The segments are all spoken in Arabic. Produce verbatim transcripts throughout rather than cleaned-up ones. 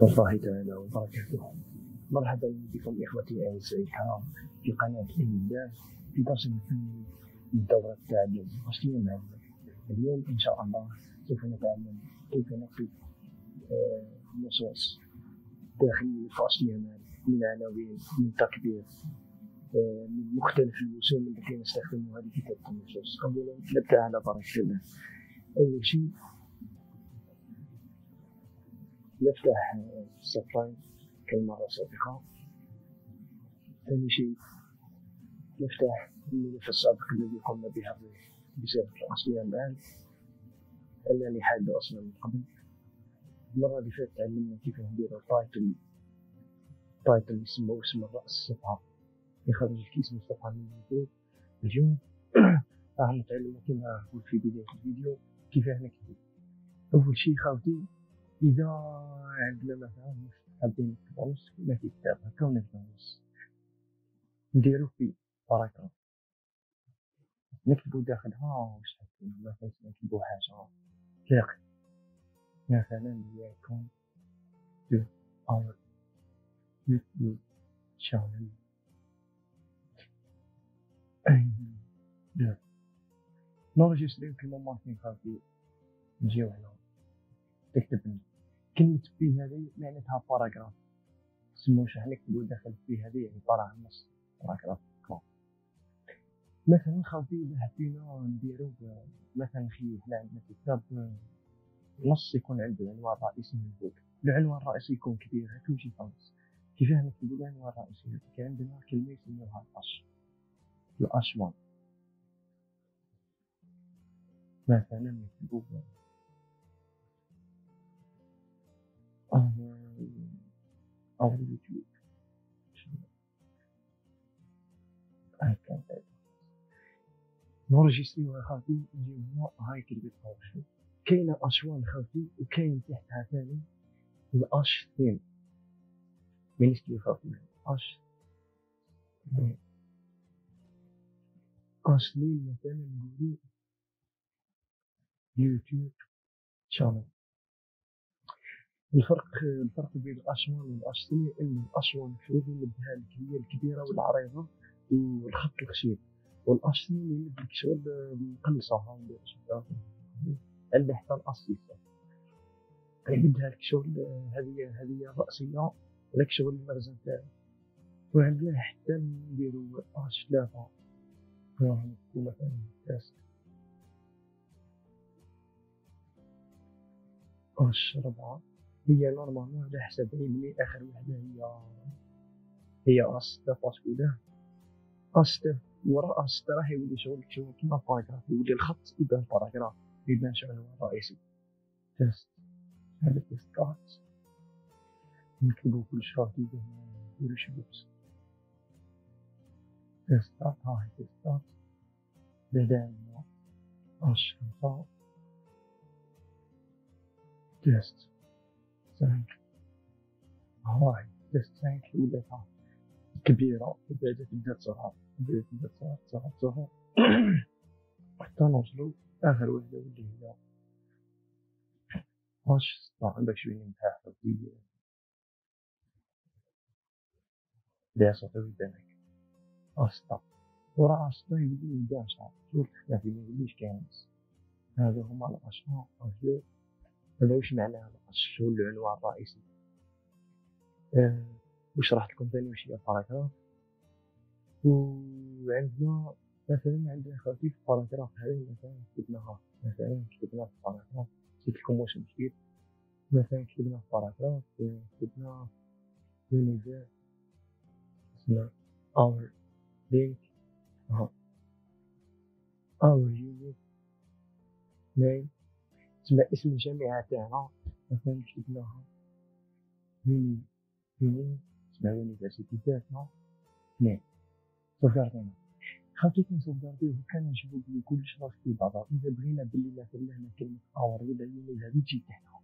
والله تعالى وبركاته. مرحبا بكم إخوتي أنسة الكرام في قناة علم الله في درس الثاني من دورة التعليم الفصلية معنا. اليوم إن شاء الله سوف نتعلم كيف نقف النصوص الداخلية الفصلية معنا من عناوين من تكبير من مختلف الوسائل التي نستخدمها لكتابة النصوص. أولا نبدأ على بركة الله. أول شيء نفتح السطرين كالمرة السابقة. ثاني شيء نفتح الملف السابق الذي قمنا به بصيغة الأصلية الآن الذي حاد أصلا من قبل. المرة اللي فاتت تعلمنا كيف ندير التايتل، التايتل اسم واسم الرأس الصفحة يخرج لك اسم الصفحة من الفيديو. اليوم راح نتعلم كما نقول في بداية الفيديو كيف نكتب. أول شيء خاوتي إذا عندنا مثلا حابين نكتبو نص ما في كتاب هكا ونكتبو نص نديرو في باراكراف نكتبو داخلها واش حابين مثلا نكتبو حاجة تلاقي مثلا إياكم دو أور يوتيوب شانل دو نورجستريو كيما ماركين خاوتي نجيو هنا تكتب كلمة بي هذه معناتها باراغراف سمو شحال نكتبو داخل بي هذه يعني بارا نص باراغراف كون مثلا خاوتي إلا حبينا نديرو مثلا في حنا عندنا كتاب نص يكون عندو عنوان رئيسي من فوق العنوان الرئيسي يكون كبير هاكا ويجي فالنص كيفاه نكتبو العنوان الرئيسي هذيك كان عندنا كلمة يسميوها الأش الأش وان مثلا نكتبو أو اليوتيوب هاكا نورجستريوها خاوتي نجيو هنا هاي كلمة أوش كاينة أش وان خاوتي وكاين تحتها ثاني الأش اثنين من نسكيو خاوتي أش اثنين أش اثنين مثلا نقولو يوتيوب شانل. الفرق الفرق بين الأشوان والأشتين إن الأشوان يمد يمدها لك هي الكبيرة والعريضة والخط الخشين والأشتين يمد لك شغل مقلصة هاولي عندها حتى الأصيصة يمدها لك شغل هذه هذه رأسية لك شغل المخزن تاعها وعندنا حتى نديرو أش ثلاثة مثلا تاسع أش ربعة هي نورمالمون على حسب علمي اخر وحده هي هي أستا باسكو لا أستا وراء أستا راح يولي شغل شغل كيما باراغراف يولي الخط يبان باراغراف يبان شغل رئيسي تست هذا تست كات نكتبو كلشي خاطي نديرو شي بوكس تست هاهي تست بعدا أش خمسة تست تانك هاي تست تانك ولاتها كبيرة وبعدا تبدا تصغر وبعدا تبدا تصغر تصغر تصغر حتى نوصلو آخر وحدة ولي هي أش ستة عندك شوية نتاع حفظي ليها صوتي ويبان هاكا أش ستة ورا أش ستة يولي يبدا عشرة شغل تحتها فيه ميوليش كاين نص هادو هما الأشهر أجلو هذا واش معناها الأش هو العنوان الرئيسي أه وشرحت لكم ثاني واش هي باراغراف وعندنا مثلا عندنا خاوتي في باراغراف هذه مثلا كتبناها مثلا كتبنا في باراغراف قلت لكم واش مشكل مثلا كتبنا في باراغراف كتبنا يونيفير اسمها اور لينك ها اور يونيك نيم تسمى اسم الجامعة تاعنا مثلا كتبناها يوني يوني تسمى يونيفرسيتي تاعنا نعم صوفغاردينا خاطر كي نصوفغارديو هكا نشوفو بلي كلش راه في بعضها إذا بغينا بلي مثلا هنا كلمة أور ولا يوني هادي تجي تحتها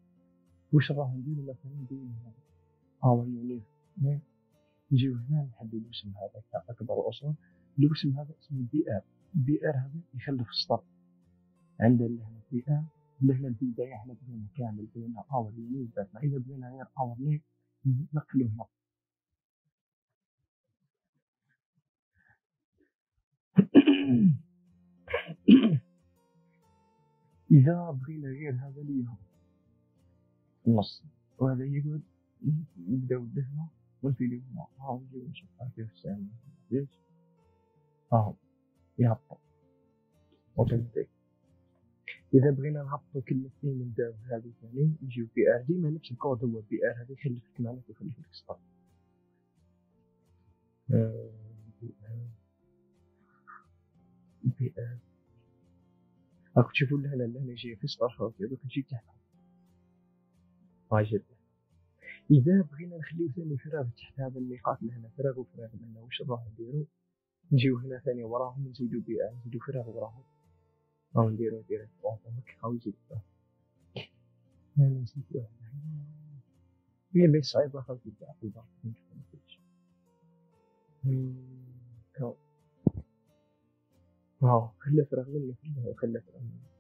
واش راه نديرو مثلا نديرو هنا أور يوني نعم نجيو هنا نحددو الاسم هذا تاع أكبر أسرة الاسم هذا اسمه بي آر بي آر هذا يخلف السطر عندنا هنا بي آر نحن البداية احنا بغينا كامل بغينا باور يونيت ذاتنا، إذا بغينا غير باور نيت نقلو هنا. إذا بغينا غير هذا اللي يهرب النص وهذا يقعد نبداو هنا ونفيدو هنا، هاو نجيو نشوف كيف الساعة زيت هاو يهبطو أوتوماتيك. إذا بغينا نهبطو كل اثنين نبداو بهذا الثاني نجيو بي آر، ديما نفس الكود هو بي آر، هذا يخليك معنا ويخليك ستار. بي آر راكم تشوفو لهنا لهنا جاية في ستار خاوتي، دوك نجي تحتها هاي جات. إذا بغينا نخليو ثاني فراغ تحت هذا النقاط لهنا، فراغ وفراغ لهنا، واش راح نديرو؟ نجيو هنا ثاني وراهم نزيدو بي آر، نزيدو فراغ وراهم. أو نديرو ديريكت أوتوماتيك أو يجيب الظهر، أنا نسيت واحد هنا، هي بس صعيبة خاوتي تاع في الظهر نشوفو مكاينش، هاو خلا فراغ مني خلا فراغ مني.